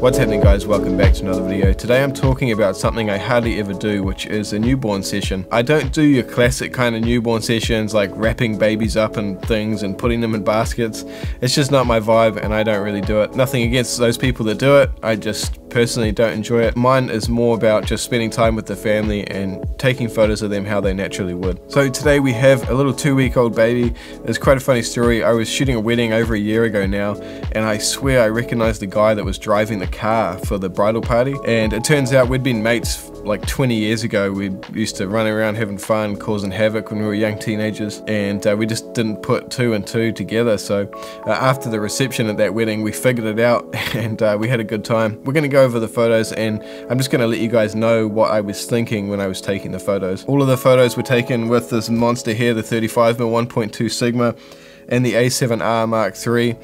What's happening, guys? Welcome back to another video. Today I'm talking about something I hardly ever do, which is a newborn session. I don't do your classic kind of newborn sessions like wrapping babies up and things and putting them in baskets. It's just not my vibe and I don't really do it. Nothing against those people that do it, I just personally don't enjoy it. Mine is more about just spending time with the family and taking photos of them how they naturally would. So today we have a little 2-week-old baby. It's quite a funny story. I was shooting a wedding over a year ago now, and I swear I recognized the guy that was driving the car for the bridal party, and it turns out we'd been mates like 20 years ago. We used to run around having fun, causing havoc when we were young teenagers, and we just didn't put two and two together. So after the reception at that wedding, we figured it out, and we had a good time. We're gonna go over the photos, and I'm just gonna let you guys know what I was thinking when I was taking the photos. All of the photos were taken with this monster here, the 35mm 1.2 Sigma and the A7R Mark III.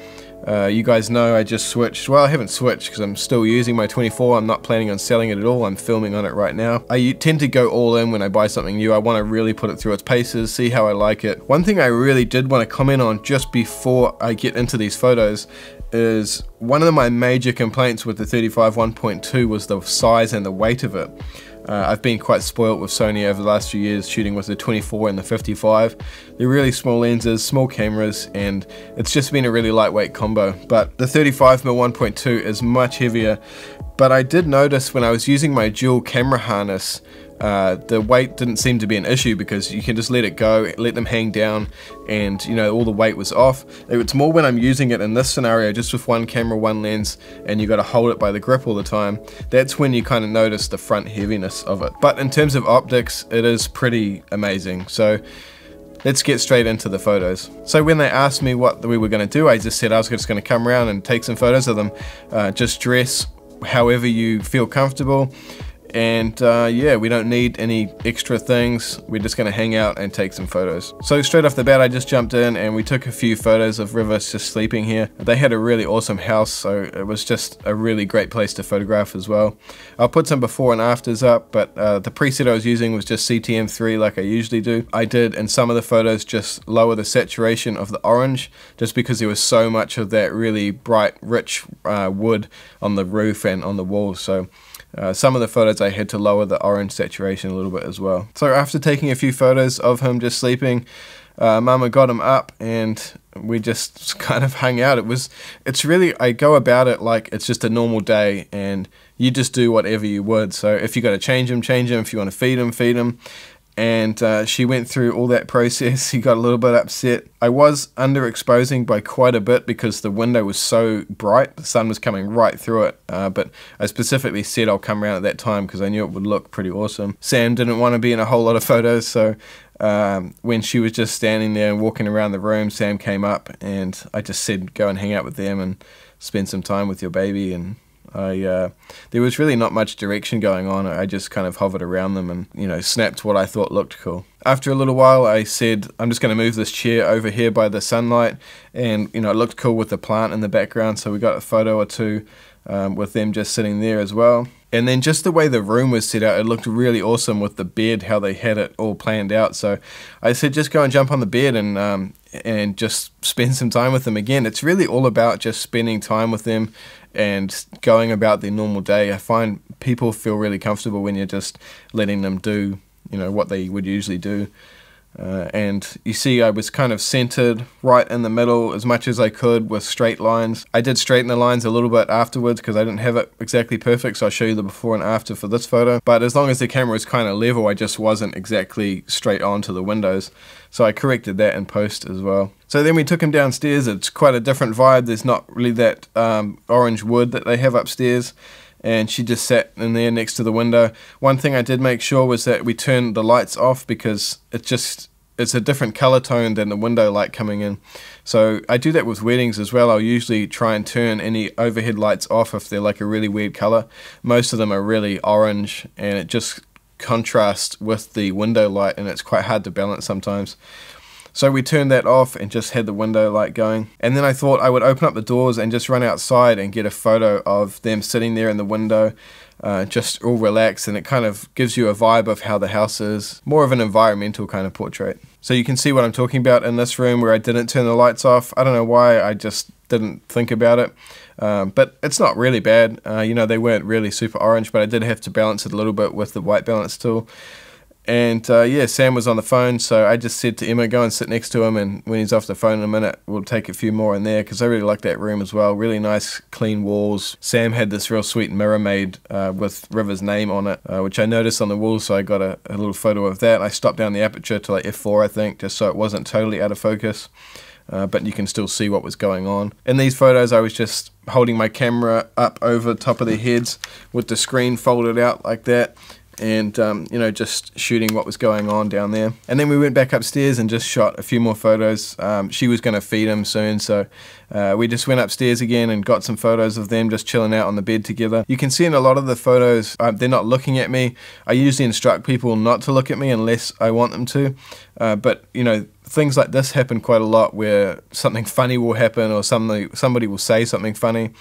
You guys know I just switched, well I haven't switched because I'm still using my 24, I'm not planning on selling it at all, I'm filming on it right now. I tend to go all in when I buy something new. I want to really put it through its paces, see how I like it. One thing I really did want to comment on just before I get into these photos is one of my major complaints with the 35 1.2 was the size and the weight of it. I've been quite spoilt with Sony over the last few years, shooting with the 24 and the 55. They're really small lenses, small cameras, and it's just been a really lightweight combo. But the 35mm 1.2 is much heavier. But I did notice when I was using my dual camera harness, the weight didn't seem to be an issue because you can just let it go, let them hang down, and you know, all the weight was off. It's more when I'm using it in this scenario, just with one camera, one lens, and you got to hold it by the grip all the time. That's when you kind of notice the front heaviness of it. But in terms of optics, it is pretty amazing. So let's get straight into the photos. So when they asked me what we were going to do, I just said I was just going to come around and take some photos of them. Just dress however you feel comfortable. And yeah, we don't need any extra things. We're just gonna hang out and take some photos. So straight off the bat, I just jumped in and we took a few photos of Rivers just sleeping here. They had a really awesome house, so it was just a really great place to photograph as well. I'll put some before and afters up, but the preset I was using was just CTM3 like I usually do. I did, in some of the photos, just lower the saturation of the orange, just because there was so much of that really bright, rich wood on the roof and on the walls. So some of the photos I had to lower the orange saturation a little bit as well. So after taking a few photos of him just sleeping, Mama got him up and we just kind of hung out. It's really, I go about it like it's just a normal day and you just do whatever you would. So if you got to change him, change him. If you want to feed him, feed him. And she went through all that process. He got a little bit upset. I was underexposing by quite a bit because the window was so bright. The sun was coming right through it, but I specifically said I'll come around at that time because I knew it would look pretty awesome. Sam didn't want to be in a whole lot of photos, so when she was just standing there and walking around the room, Sam came up and I just said, go and hang out with them and spend some time with your baby. And there was really not much direction going on. I just kind of hovered around them and, you know, snapped what I thought looked cool. After a little while, I said, I'm just going to move this chair over here by the sunlight. And, you know, it looked cool with the plant in the background. So we got a photo or two with them just sitting there as well. And then just the way the room was set out, it looked really awesome with the bed, how they had it all planned out. So I said, just go and jump on the bed and just spend some time with them again. It's really all about just spending time with them and going about their normal day. I find people feel really comfortable when you're just letting them do, you know, what they would usually do. And you see I was kind of centered right in the middle as much as I could with straight lines. I did straighten the lines a little bit afterwards because I didn't have it exactly perfect, so I'll show you the before and after for this photo. But as long as the camera was kind of level, I just wasn't exactly straight onto the windows. So I corrected that in post as well. So then we took him downstairs. It's quite a different vibe. There's not really that orange wood that they have upstairs. And she just sat in there next to the window. One thing I did make sure was that we turned the lights off because it's a different color tone than the window light coming in. So I do that with weddings as well. I'll usually try and turn any overhead lights off if they're like a really weird color. Most of them are really orange and it just contrasts with the window light and it's quite hard to balance sometimes. So we turned that off and just had the window light going. And then I thought I would open up the doors and just run outside and get a photo of them sitting there in the window, just all relaxed, and it kind of gives you a vibe of how the house is. More of an environmental kind of portrait. So you can see what I'm talking about in this room where I didn't turn the lights off. I don't know why, I just didn't think about it. But it's not really bad. You know, they weren't really super orange, but I did have to balance it a little bit with the white balance tool. And yeah, Sam was on the phone, so I just said to Emma, go and sit next to him, and when he's off the phone in a minute, we'll take a few more in there, because I really like that room as well. Really nice, clean walls. Sam had this real sweet mirror made with River's name on it, which I noticed on the wall, so I got a little photo of that. I stopped down the aperture to like f4, I think, just so it wasn't totally out of focus. But you can still see what was going on. In these photos, I was just holding my camera up over the top of their heads with the screen folded out like that, and you know, just shooting what was going on down there. And then we went back upstairs and just shot a few more photos. She was gonna feed him soon, so we just went upstairs again and got some photos of them just chilling out on the bed together. You can see in a lot of the photos, they're not looking at me. I usually instruct people not to look at me unless I want them to, but you know, things like this happen quite a lot where something funny will happen, or somebody will say something funny,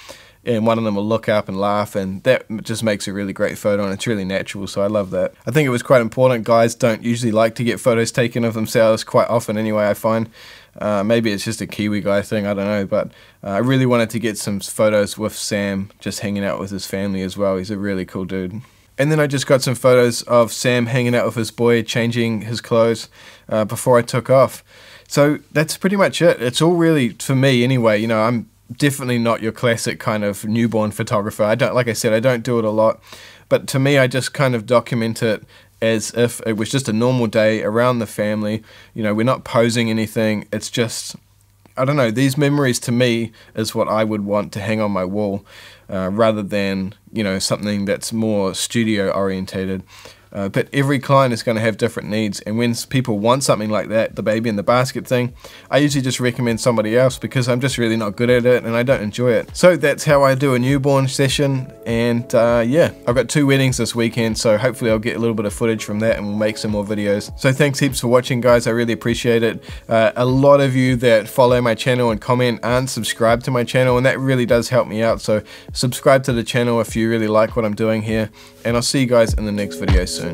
and one of them will look up and laugh, and that just makes a really great photo, and it's really natural, so I love that. I think it was quite important. Guys don't usually like to get photos taken of themselves quite often anyway, I find. Maybe it's just a Kiwi guy thing, I don't know, but I really wanted to get some photos with Sam, just hanging out with his family as well. He's a really cool dude. And then I just got some photos of Sam hanging out with his boy, changing his clothes before I took off. So that's pretty much it. It's all really, for me anyway, you know, I'm definitely not your classic kind of newborn photographer. I don't, like I said, I don't do it a lot, but to me, I just kind of document it as if it was just a normal day around the family. You know, we're not posing anything. It's just, I don't know, these memories to me is what I would want to hang on my wall, rather than, you know, something that's more studio orientated. But every client is going to have different needs, and when people want something like that, the baby in the basket thing, I usually just recommend somebody else, because I'm just really not good at it and I don't enjoy it. So that's how I do a newborn session, and yeah, I've got 2 weddings this weekend, so hopefully I'll get a little bit of footage from that and we'll make some more videos. So thanks heaps for watching, guys, I really appreciate it. A lot of you that follow my channel and comment aren't subscribed to my channel, and that really does help me out, so subscribe to the channel if you really like what I'm doing here, and I'll see you guys in the next video soon.